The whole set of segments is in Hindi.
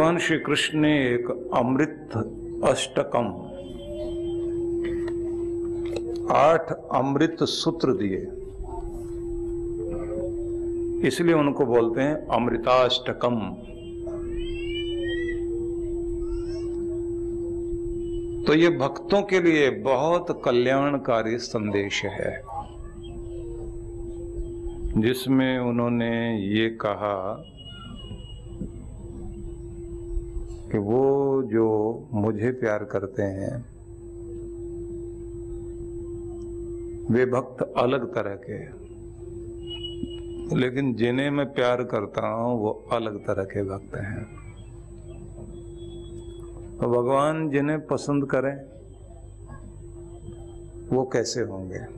भगवान श्री कृष्ण ने एक अमृत अष्टकम 8 अमृत सूत्र दिए, इसलिए उनको बोलते हैं अमृताष्टकम। तो ये भक्तों के लिए बहुत कल्याणकारी संदेश है, जिसमें उन्होंने ये कहा कि वो जो मुझे प्यार करते हैं वे भक्त अलग तरह के हैं, लेकिन जिन्हें मैं प्यार करता हूं वो अलग तरह के भक्त हैं। भगवान जिन्हें पसंद करें वो कैसे होंगे?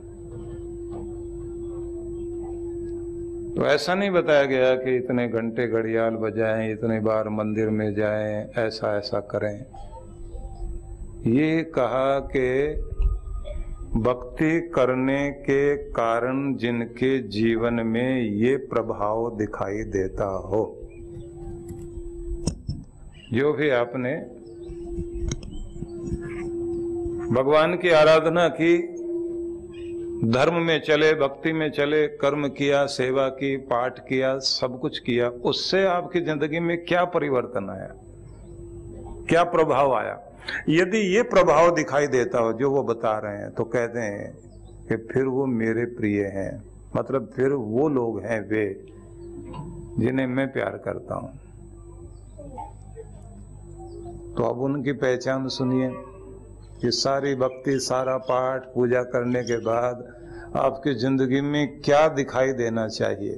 तो ऐसा नहीं बताया गया कि इतने घंटे घड़ियाल बजाएं, इतने बार मंदिर में जाएं, ऐसा ऐसा करें। ये कहा कि भक्ति करने के कारण जिनके जीवन में ये प्रभाव दिखाई देता हो। जो भी आपने भगवान की आराधना की, धर्म में चले, भक्ति में चले, कर्म किया, सेवा की, पाठ किया, सब कुछ किया, उससे आपकी जिंदगी में क्या परिवर्तन आया, क्या प्रभाव आया? यदि ये प्रभाव दिखाई देता हो जो वो बता रहे हैं, तो कहते हैं कि फिर वो मेरे प्रिय हैं, मतलब फिर वो लोग हैं वे जिन्हें मैं प्यार करता हूं। तो अब उनकी पहचान सुनिए। ये सारी भक्ति, सारा पाठ, पूजा करने के बाद आपकी जिंदगी में क्या दिखाई देना चाहिए?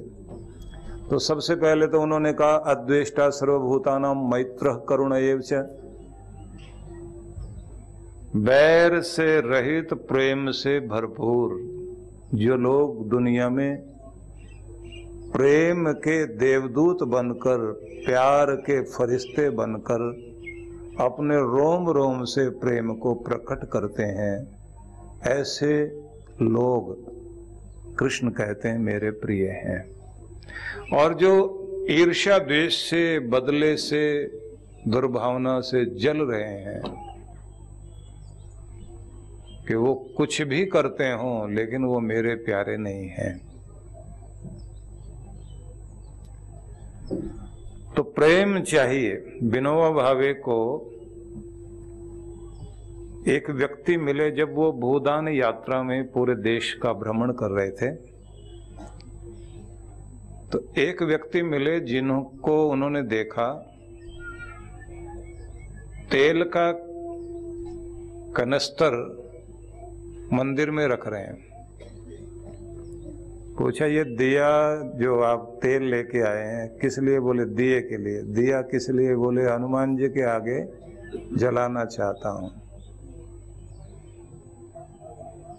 तो सबसे पहले तो उन्होंने कहा अद्वेष्टा सर्वभूतानां मैत्रः करुणैव च, बैर से रहित, प्रेम से भरपूर। जो लोग दुनिया में प्रेम के देवदूत बनकर, प्यार के फरिश्ते बनकर अपने रोम रोम से प्रेम को प्रकट करते हैं, ऐसे लोग कृष्ण कहते हैं मेरे प्रिय हैं। और जो ईर्ष्या, द्वेष से, बदले से, दुर्भावना से जल रहे हैं कि वो कुछ भी करते हों लेकिन वो मेरे प्यारे नहीं हैं, तो प्रेम चाहिए। विनोबा भावे को एक व्यक्ति मिले जब वो भूदान यात्रा में पूरे देश का भ्रमण कर रहे थे, तो एक व्यक्ति मिले जिनको उन्होंने देखा तेल का कनस्तर मंदिर में रख रहे हैं। पूछा ये दिया जो आप तेल लेके आए हैं किस लिए? बोले दिए के लिए। दिया किस लिए? बोले हनुमान जी के आगे जलाना चाहता हूं,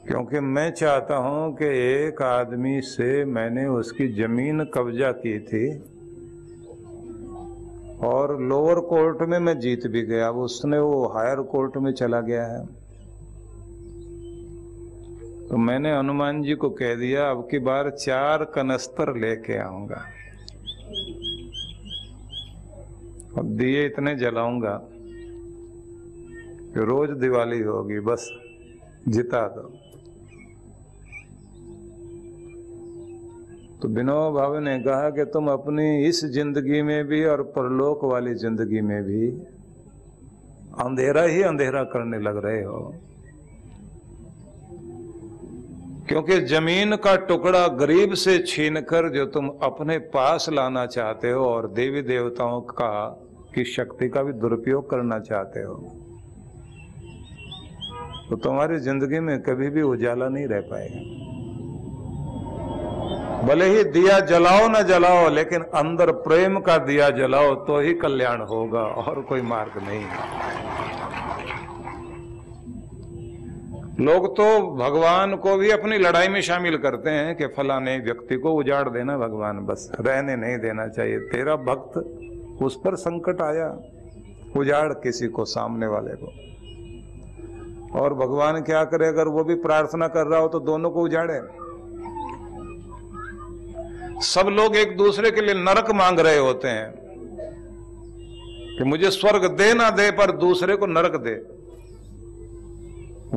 क्योंकि मैं चाहता हूं कि एक आदमी से मैंने उसकी जमीन कब्जा की थी और लोअर कोर्ट में मैं जीत भी गया, अब उसने वो हायर कोर्ट में चला गया है, तो मैंने हनुमान जी को कह दिया अब की बार 4 कनस्तर लेके आऊंगा और दिए इतने जलाऊंगा कि रोज दिवाली होगी, बस जिता दो। तो विनोबा भावे ने कहा कि तुम अपनी इस जिंदगी में भी और परलोक वाली जिंदगी में भी अंधेरा ही अंधेरा करने लग रहे हो, क्योंकि जमीन का टुकड़ा गरीब से छीनकर जो तुम अपने पास लाना चाहते हो और देवी देवताओं का की शक्ति का भी दुरुपयोग करना चाहते हो, तो तुम्हारी जिंदगी में कभी भी उजाला नहीं रह पाएगा। भले ही दिया जलाओ ना जलाओ, लेकिन अंदर प्रेम का दिया जलाओ तो ही कल्याण होगा, और कोई मार्ग नहीं है। लोग तो भगवान को भी अपनी लड़ाई में शामिल करते हैं कि फलाने व्यक्ति को उजाड़ देना भगवान, बस रहने नहीं देना चाहिए, तेरा भक्त उस पर संकट आया, उजाड़ किसी को, सामने वाले को। और भगवान क्या करे अगर वो भी प्रार्थना कर रहा हो तो दोनों को उजाड़े। सब लोग एक दूसरे के लिए नरक मांग रहे होते हैं, कि मुझे स्वर्ग दे ना दे पर दूसरे को नरक दे।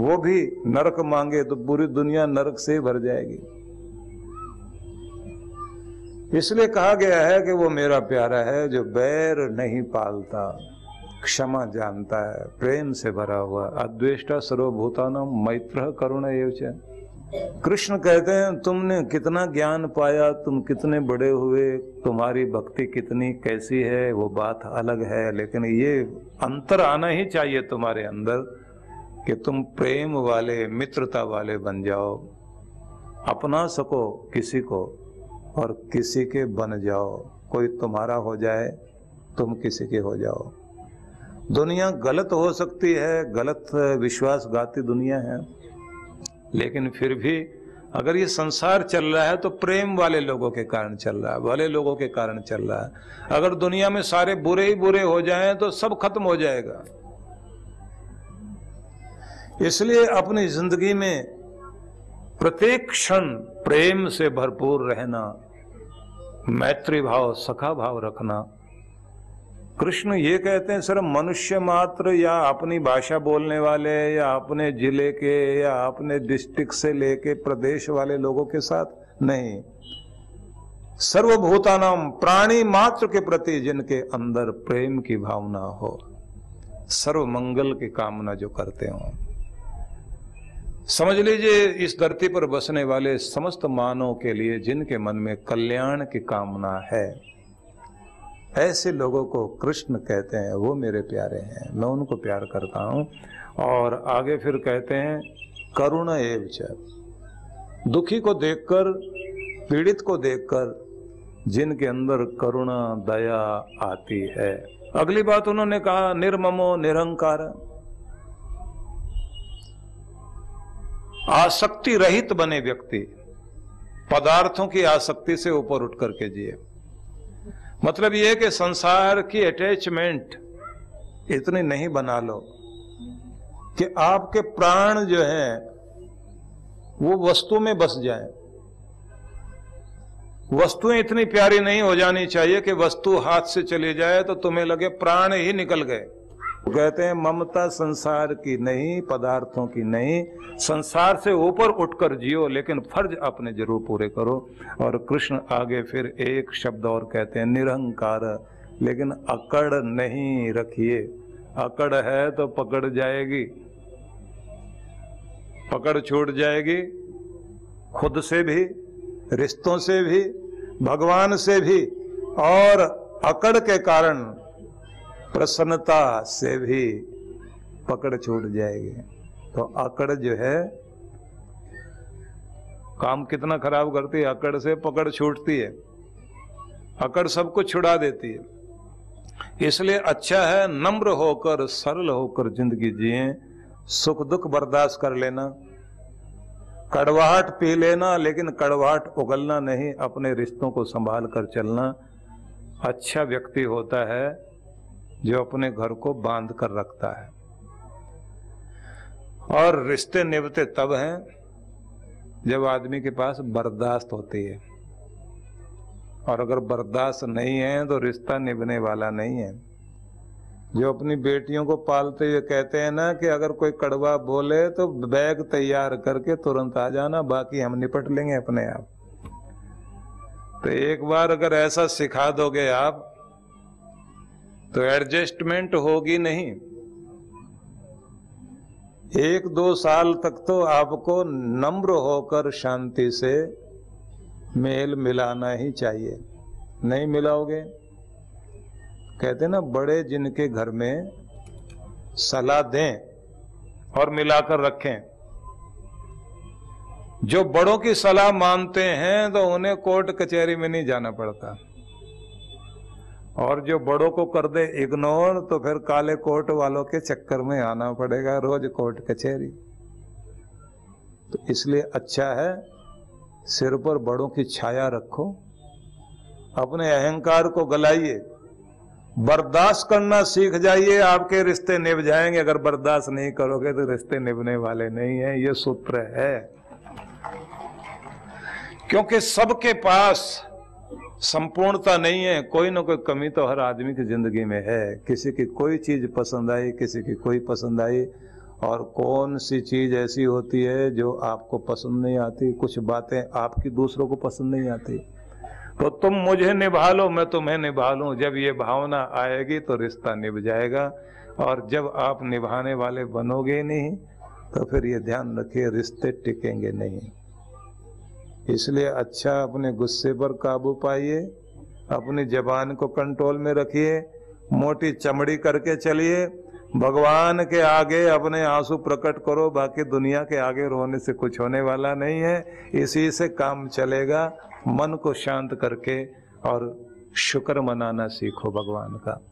वो भी नरक मांगे तो पूरी दुनिया नरक से भर जाएगी। इसलिए कहा गया है कि वो मेरा प्यारा है जो बैर नहीं पालता, क्षमा जानता है, प्रेम से भरा हुआ, अद्वेष्टा सर्वभूतानां मैत्रः करुणयोश्च। कृष्ण कहते हैं तुमने कितना ज्ञान पाया, तुम कितने बड़े हुए, तुम्हारी भक्ति कितनी कैसी है वो बात अलग है, लेकिन ये अंतर आना ही चाहिए तुम्हारे अंदर कि तुम प्रेम वाले, मित्रता वाले बन जाओ, अपना सको किसी को और किसी के बन जाओ, कोई तुम्हारा हो जाए, तुम किसी के हो जाओ। दुनिया गलत हो सकती है, गलत विश्वासघाती दुनिया है, लेकिन फिर भी अगर ये संसार चल रहा है तो प्रेम वाले लोगों के कारण चल रहा है, भले लोगों के कारण चल रहा है। अगर दुनिया में सारे बुरे ही बुरे हो जाएं तो सब खत्म हो जाएगा। इसलिए अपनी जिंदगी में प्रत्येक क्षण प्रेम से भरपूर रहना, मैत्री भाव, सखा भाव रखना। कृष्ण ये कहते हैं सिर्फ मनुष्य मात्र या अपनी भाषा बोलने वाले या अपने जिले के या अपने डिस्ट्रिक्ट से लेके प्रदेश वाले लोगों के साथ नहीं, सर्वभूतानाम, प्राणी मात्र के प्रति जिनके अंदर प्रेम की भावना हो, सर्वमंगल की कामना जो करते हो। समझ लीजिए इस धरती पर बसने वाले समस्त मानवों के लिए जिनके मन में कल्याण की कामना है, ऐसे लोगों को कृष्ण कहते हैं वो मेरे प्यारे हैं, मैं उनको प्यार करता हूं। और आगे फिर कहते हैं करुणा एव च, दुखी को देखकर, पीड़ित को देखकर जिनके अंदर करुणा, दया आती है। अगली बात उन्होंने कहा निर्ममो निरंकार, आसक्ति रहित बने व्यक्ति, पदार्थों की आसक्ति से ऊपर उठ करके जिए। मतलब यह कि संसार की अटैचमेंट इतनी नहीं बना लो कि आपके प्राण जो हैं वो वस्तु में बस जाएं। वस्तुएं इतनी प्यारी नहीं हो जानी चाहिए कि वस्तु हाथ से चली जाए तो तुम्हें लगे प्राण ही निकल गए। कहते हैं ममता संसार की नहीं, पदार्थों की नहीं, संसार से ऊपर उठकर जियो, लेकिन फर्ज अपने जरूर पूरे करो। और कृष्ण आगे फिर एक शब्द और कहते हैं निरहंकार, लेकिन अकड़ नहीं रखिए। अकड़ है तो पकड़ जाएगी, पकड़ छूट जाएगी, खुद से भी, रिश्तों से भी, भगवान से भी। और अकड़ के कारण प्रसन्नता से भी पकड़ छूट जाएगी। तो अकड़ जो है काम कितना खराब करती है, अकड़ से पकड़ छूटती है, अकड़ सब कुछ छुड़ा देती है। इसलिए अच्छा है नम्र होकर, सरल होकर जिंदगी जिए, सुख दुख बर्दाश्त कर लेना, कड़वाहट पी लेना, लेकिन कड़वाहट उगलना नहीं, अपने रिश्तों को संभाल कर चलना। अच्छा व्यक्ति होता है जो अपने घर को बांध कर रखता है। और रिश्ते निभते तब हैं जब आदमी के पास बर्दाश्त होती है, और अगर बर्दाश्त नहीं है तो रिश्ता निभने वाला नहीं है। जो अपनी बेटियों को पालते हुए कहते हैं ना कि अगर कोई कड़वा बोले तो बैग तैयार करके तुरंत आ जाना, बाकी हम निपट लेंगे अपने आप। तो एक बार अगर ऐसा सिखा दोगे आप तो एडजस्टमेंट होगी नहीं। 1-2 साल तक तो आपको नम्र होकर शांति से मेल मिलाना ही चाहिए। नहीं मिलाओगे, कहते ना बड़े जिनके घर में सलाह दें और मिलाकर रखें। जो बड़ों की सलाह मानते हैं तो उन्हें कोर्ट कचहरी में नहीं जाना पड़ता, और जो बड़ों को कर दे इग्नोर तो फिर काले कोट वालों के चक्कर में आना पड़ेगा, रोज कोर्ट कचहरी। तो इसलिए अच्छा है सिर पर बड़ों की छाया रखो, अपने अहंकार को गलाइए, बर्दाश्त करना सीख जाइए, आपके रिश्ते निभ जाएंगे। अगर बर्दाश्त नहीं करोगे तो रिश्ते निभने वाले नहीं हैं, ये सूत्र है। क्योंकि सबके पास संपूर्णता नहीं है, कोई ना कोई कमी तो हर आदमी की जिंदगी में है। किसी की कोई चीज़ पसंद आई, किसी की कोई पसंद आई, और कौन सी चीज़ ऐसी होती है जो आपको पसंद नहीं आती। कुछ बातें आपकी दूसरों को पसंद नहीं आती, तो तुम मुझे निभा लो, मैं तुम्हें निभा लूँ। जब ये भावना आएगी तो रिश्ता निभ जाएगा, और जब आप निभाने वाले बनोगे नहीं तो फिर ये ध्यान रखिए रिश्ते टिकेंगे नहीं। इसलिए अच्छा अपने गुस्से पर काबू पाइए, अपनी जबान को कंट्रोल में रखिए, मोटी चमड़ी करके चलिए, भगवान के आगे अपने आंसू प्रकट करो। बाकी दुनिया के आगे रोने से कुछ होने वाला नहीं है, इसी से काम चलेगा। मन को शांत करके और शुक्र मनाना सीखो भगवान का।